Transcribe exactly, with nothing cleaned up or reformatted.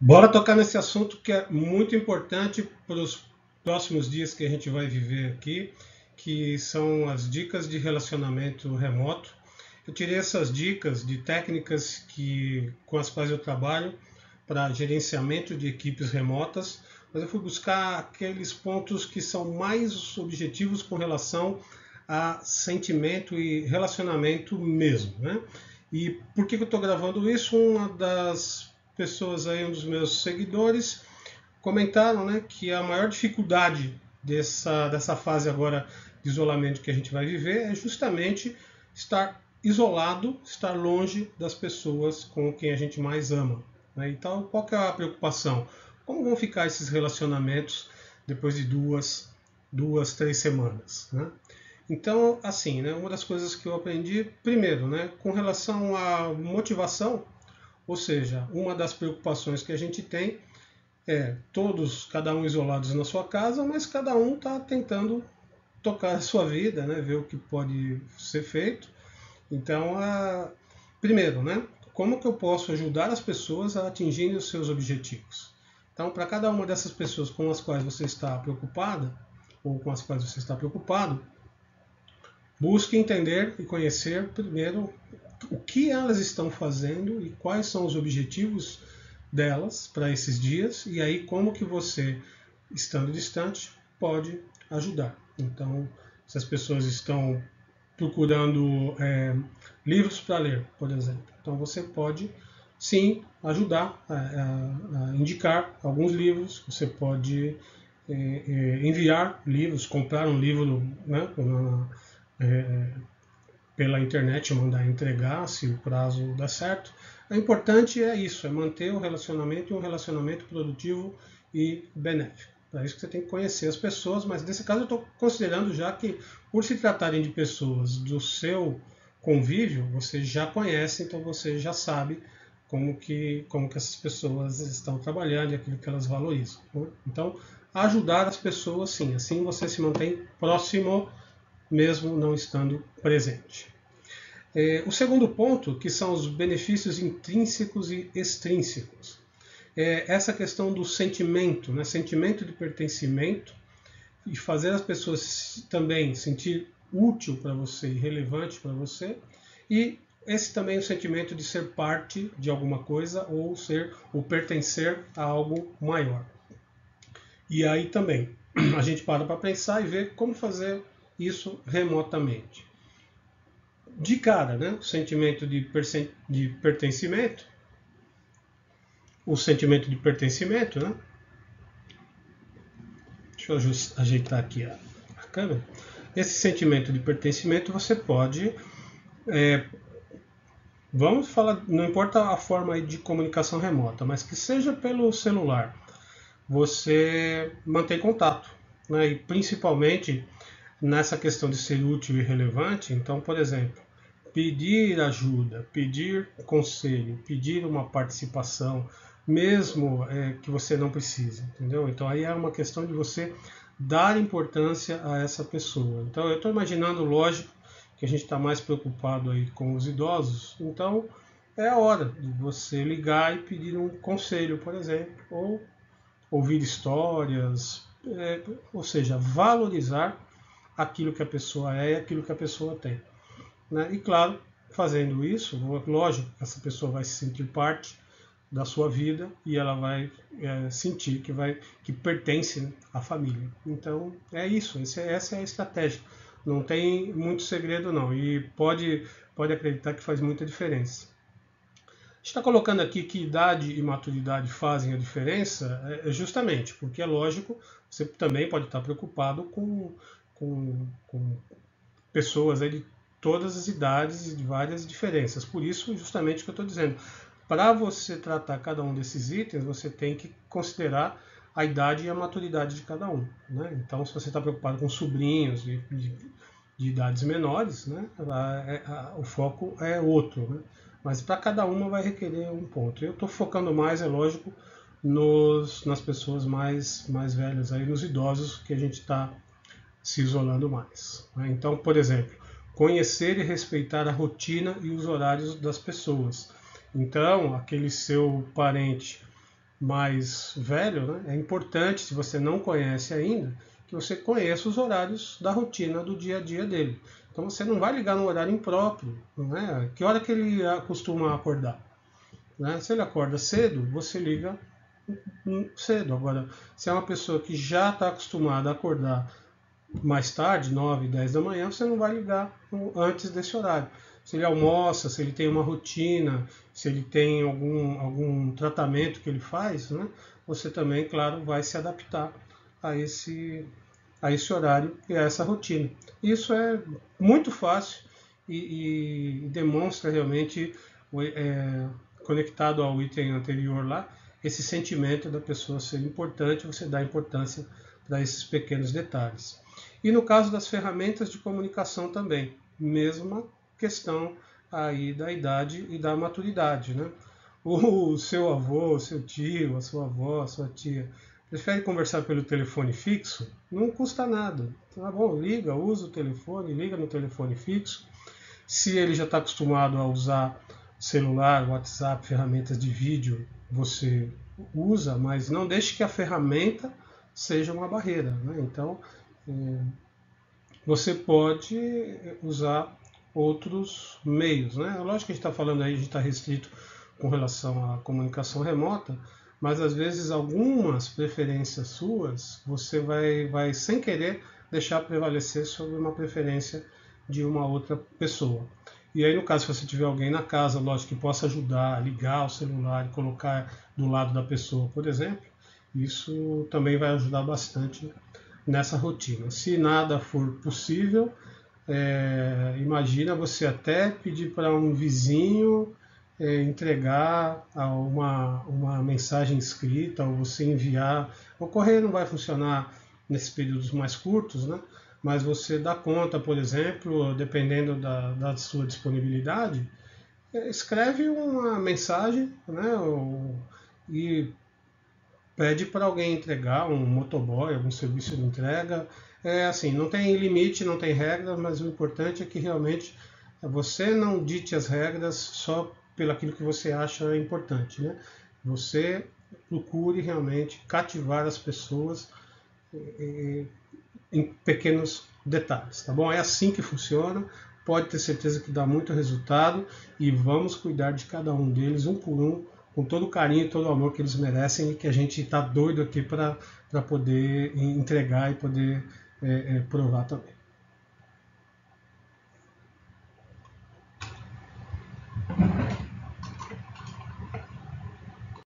Bora tocar nesse assunto que é muito importante para os próximos dias que a gente vai viver aqui, que são as dicas de relacionamento remoto. Eu tirei essas dicas de técnicas que, com as quais eu trabalho para gerenciamento de equipes remotas, mas eu fui buscar aqueles pontos que são mais objetivos com relação a sentimento e relacionamento mesmo, né? E por que, que eu estou gravando isso? Uma das pessoas aí, um dos meus seguidores, comentaram, né, que a maior dificuldade dessa, dessa fase agora de isolamento que a gente vai viver é justamente estar isolado, estar longe das pessoas com quem a gente mais ama, né? Então, qual que é a preocupação? Como vão ficar esses relacionamentos depois de duas, duas três semanas, né? Então, assim, né, uma das coisas que eu aprendi, primeiro, né, com relação à motivação, ou seja, uma das preocupações que a gente tem é todos, cada um isolados na sua casa, mas cada um está tentando tocar a sua vida, né, ver o que pode ser feito. Então, a... primeiro, né, como que eu posso ajudar as pessoas a atingirem os seus objetivos? Então, para cada uma dessas pessoas com as quais você está preocupada, ou com as quais você está preocupado, busque entender e conhecer primeiro o que elas estão fazendo e quais são os objetivos delas para esses dias, e aí como que você, estando distante, pode ajudar. Então, se as pessoas estão procurando é, livros para ler, por exemplo, então você pode sim ajudar a, a, a indicar alguns livros, você pode é, é, enviar livros, comprar um livro, né, uma, é, pela internet, mandar entregar se o prazo dá certo. O importante é isso, é manter o relacionamento, um relacionamento produtivo e benéfico. Para isso que você tem que conhecer as pessoas, mas nesse caso eu estou considerando já que, por se tratarem de pessoas do seu convívio, você já conhece, então você já sabe como que, como que essas pessoas estão trabalhando e aquilo que elas valorizam, né? Então, ajudar as pessoas sim, assim você se mantém próximo mesmo não estando presente. É, o segundo ponto, que são os benefícios intrínsecos e extrínsecos. É essa questão do sentimento, né? Sentimento de pertencimento e fazer as pessoas também sentir útil para você e relevante para você. E esse também é o sentimento de ser parte de alguma coisa ou ser ou pertencer a algo maior. E aí também a gente para para pensar e ver como fazer isso remotamente. De cara, né? O sentimento de, de pertencimento, o sentimento de pertencimento, né? Deixa eu ajeitar aqui a, a câmera. Esse sentimento de pertencimento você pode, é, vamos falar, não importa a forma de comunicação remota, mas que seja pelo celular, você mantém contato, né? E principalmente nessa questão de ser útil e relevante, então, por exemplo, pedir ajuda, pedir conselho, pedir uma participação, mesmo é, que você não precise, entendeu? Então, aí é uma questão de você dar importância a essa pessoa. Então, eu estou imaginando, lógico, que a gente está mais preocupado aí com os idosos, então é a hora de você ligar e pedir um conselho, por exemplo, ou ouvir histórias, é, ou seja, valorizar aquilo que a pessoa é e aquilo que a pessoa tem, né? E claro, fazendo isso, lógico, essa pessoa vai se sentir parte da sua vida e ela vai é, sentir que, vai, que pertence à família. Então é isso, esse, essa é a estratégia. Não tem muito segredo não, e pode, pode acreditar que faz muita diferença. A gente está colocando aqui que idade e maturidade fazem a diferença, é, justamente, porque é lógico, você também pode estar preocupado com... Com, com pessoas aí de todas as idades e de várias diferenças. Por isso, justamente o que eu estou dizendo. Para você tratar cada um desses itens, você tem que considerar a idade e a maturidade de cada um, né? Então, se você está preocupado com sobrinhos de, de, de idades menores, né? a, a, a, o foco é outro, né? Mas para cada uma vai requerer um ponto. Eu estou focando mais, é lógico, nos, nas pessoas mais, mais velhas, aí, nos idosos que a gente está se isolando mais, né? Então, por exemplo, conhecer e respeitar a rotina e os horários das pessoas. Então, aquele seu parente mais velho, né, é importante, se você não conhece ainda, que você conheça os horários da rotina do dia a dia dele. Então você não vai ligar no horário impróprio, né? Que hora que ele costuma acordar? Né? Se ele acorda cedo, você liga cedo. Agora, se é uma pessoa que já está acostumada a acordar mais tarde, nove, dez da manhã, você não vai ligar antes desse horário. Se ele almoça, se ele tem uma rotina, se ele tem algum, algum tratamento que ele faz, né? Você também, claro, vai se adaptar a esse, a esse horário e a essa rotina. Isso é muito fácil e, e demonstra realmente, é, conectado ao item anterior lá, esse sentimento da pessoa ser importante, você dá importância para esses pequenos detalhes. E no caso das ferramentas de comunicação também, mesma questão aí da idade e da maturidade, né? O seu avô, o seu tio, a sua avó, a sua tia, prefere conversar pelo telefone fixo? Não custa nada. Tá bom, liga, usa o telefone, liga no telefone fixo. Se ele já está acostumado a usar celular, WhatsApp, ferramentas de vídeo, você usa, mas não deixe que a ferramenta seja uma barreira, né? Então, é, você pode usar outros meios, né? Lógico que a gente está falando aí, a gente está restrito com relação à comunicação remota, mas às vezes algumas preferências suas você vai, vai sem querer deixar prevalecer sobre uma preferência de uma outra pessoa. E aí, no caso, se você tiver alguém na casa, lógico, que possa ajudar a ligar o celular e colocar do lado da pessoa, por exemplo, isso também vai ajudar bastante nessa rotina. Se nada for possível, é, imagina você até pedir para um vizinho é, entregar uma, uma mensagem escrita, ou você enviar. O correio não vai funcionar nesses períodos mais curtos, né? Mas você dá conta, por exemplo, dependendo da, da sua disponibilidade, é, escreve uma mensagem, né? Ou, e pede para alguém entregar, um motoboy, algum serviço de entrega. É assim, não tem limite, não tem regra, mas o importante é que realmente você não dite as regras só pelo aquilo que você acha importante, né? Você procure realmente cativar as pessoas em pequenos detalhes, tá bom? É assim que funciona, pode ter certeza que dá muito resultado e vamos cuidar de cada um deles, um por um, com todo o carinho e todo o amor que eles merecem e que a gente está doido aqui para poder entregar e poder É, é, provar também.